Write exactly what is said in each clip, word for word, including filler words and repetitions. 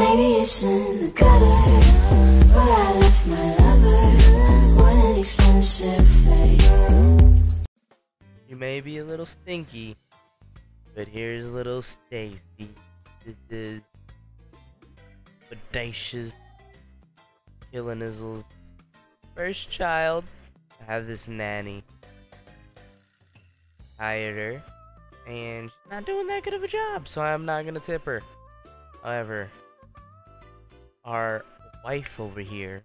Maybe it's in the gutter where I left my lover. What an expensive thing. You may be a little stinky, but here's a little Stacy. This is Bodacious Killinizzle's first child. I have this nanny. Hired her, and she's not doing that good of a job, so I'm not gonna tip her. However, our wife over here,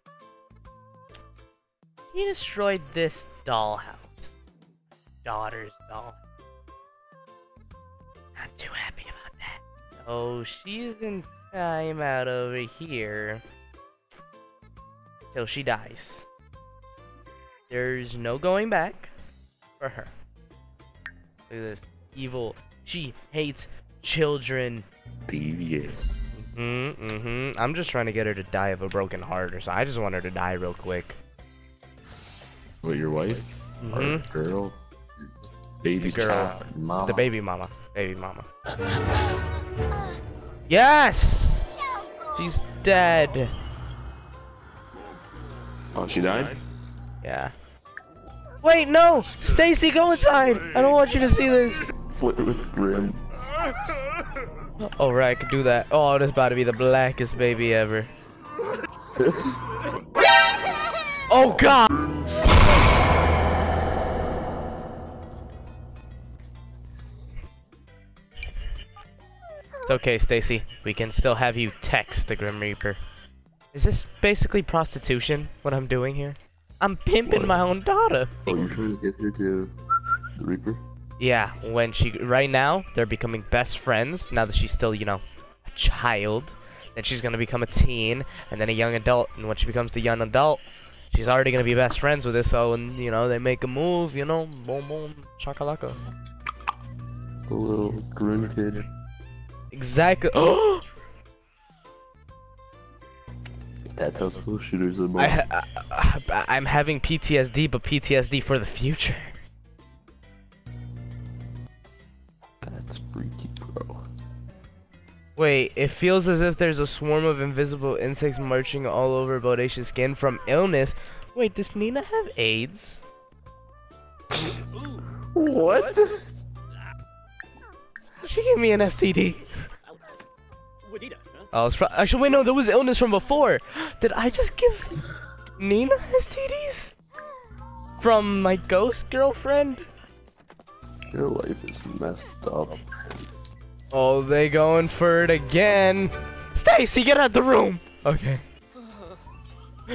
she destroyed this dollhouse. Daughter's dollhouse. Not too happy about that. So she's in timeout over here till she dies. There's no going back for her. Look at this. Evil. She hates children. Devious. Mm-hmm, mm-hmm. I'm just trying to get her to die of a broken heart or so. I just want her to die real quick. What, your wife? Mm-hmm. Or girl? Baby girl. Child. Mama. The baby mama. Baby mama. Yes! She's dead. Oh, she died? Yeah. Wait, no! Stacy, go inside! I don't want you to see this! Flirt with Grim. Oh, right, I can do that. Oh, this is about to be the blackest baby ever. Oh, God! It's okay, Stacy. We can still have you text the Grim Reaper. Is this basically prostitution, what I'm doing here? I'm pimping what? My own daughter. Oh, you're trying to get her to the Reaper? Yeah, when she, right now, they're becoming best friends, now that she's still, you know, a child, then she's gonna become a teen, and then a young adult, and when she becomes the young adult, she's already gonna be best friends with this, so, and, you know, they make a move, you know, boom, boom, chakalaka. The little grin kid. Exactly. Oh! That's how school shooters are born. I ha I, I, I'm having P T S D, but P T S D for the future. That's freaky, bro. Wait, it feels as if there's a swarm of invisible insects marching all over Bodacious' skin from illness. Wait, does Nina have AIDS? What? She gave me an S T D. Oh, it's pro actually, wait, no, there was illness from before. Did I just give Nina S T Ds? From my ghost girlfriend? Your life is messed up. Oh, they going for it again. Stacy, get out of the room! Okay.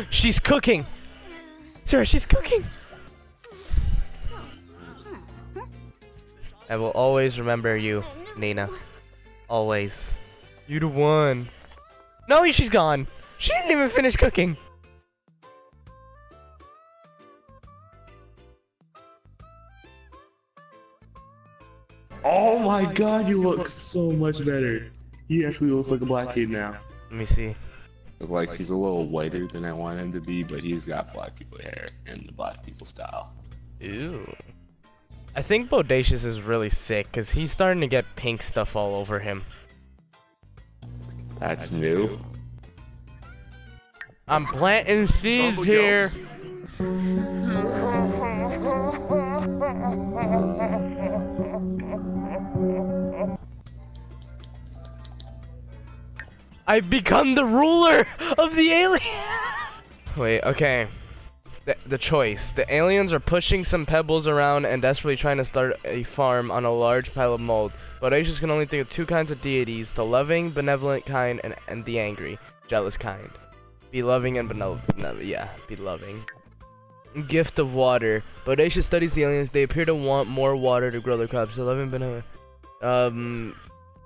She's cooking! Sir, she's cooking! I will always remember you, Nina. Always. You the one. No, she's gone. She didn't even finish cooking. Oh my God, you look so much better. He actually looks like a black kid now. Let me see. Like, he's a little whiter than I want him to be, but he's got black people hair and the black people style. Ew. I think Bodacious is really sick because he's starting to get pink stuff all over him. That's new. I'm planting seeds here. I've become the ruler of the alien. Wait, okay. The, the choice. The aliens are pushing some pebbles around and desperately trying to start a farm on a large pile of mold. Bodacious can only think of two kinds of deities, the loving, benevolent kind, and, and the angry, jealous kind. Be loving and benevolent, yeah, be loving. Gift of water. Bodacious studies the aliens, they appear to want more water to grow their crops. The loving, benevolent, um,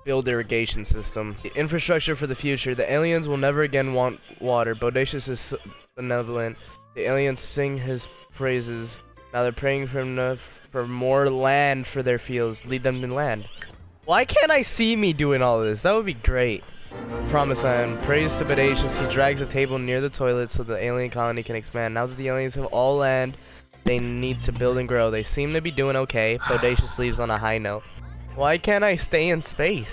field irrigation system. The infrastructure for the future. The aliens will never again want water. Bodacious is benevolent. The aliens sing his praises. Now they're praying for enough, for more land for their fields. Lead them to land. Why can't I see me doing all this? That would be great. Promise Land. Praise to Bodacious. He drags a table near the toilet so the alien colony can expand. Now that the aliens have all land, they need to build and grow. They seem to be doing okay. Bodacious leaves on a high note. Why can't I stay in space?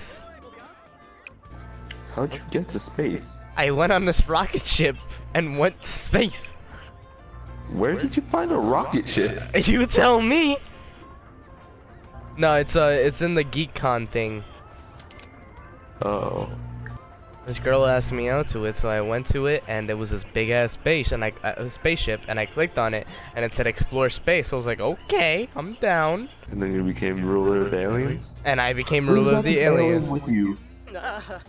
How'd you get to space? I went on this rocket ship and went to space. Where did you find a rocket ship? You tell me! No, it's uh, it's in the GeekCon thing. Oh. This girl asked me out to it, so I went to it, and there was this big ass space, and I uh, spaceship, and I clicked on it, and it said explore space. So I was like, okay, I'm down. And then you became ruler of the aliens. And I became Who's ruler of the aliens. With you?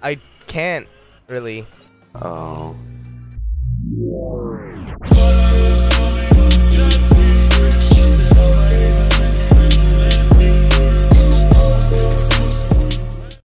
I can't really. Oh.